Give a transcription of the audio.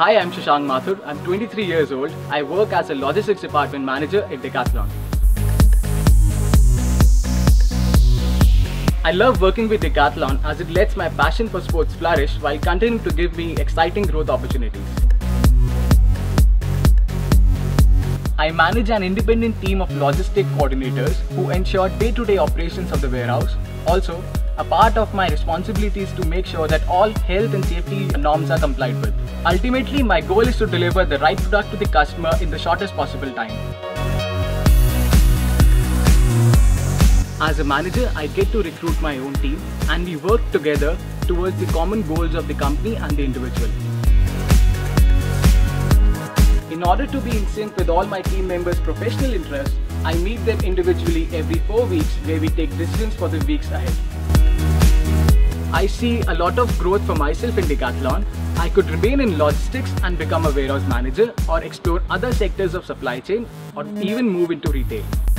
Hi, I'm Shashank Mathur. I'm 23 years old. I work as a logistics department manager at Decathlon. I love working with Decathlon as it lets my passion for sports flourish while continuing to give me exciting growth opportunities. I manage an independent team of logistic coordinators who ensure day-to-day operations of the warehouse. Also, a part of my responsibility is to make sure that all health and safety norms are complied with. Ultimately, my goal is to deliver the right product to the customer in the shortest possible time. As a manager, I get to recruit my own team and we work together towards the common goals of the company and the individual. In order to be in sync with all my team members' professional interests, I meet them individually every 4 weeks where we take decisions for the weeks ahead. I see a lot of growth for myself in Decathlon. I could remain in logistics and become a warehouse manager or explore other sectors of supply chain or even move into retail.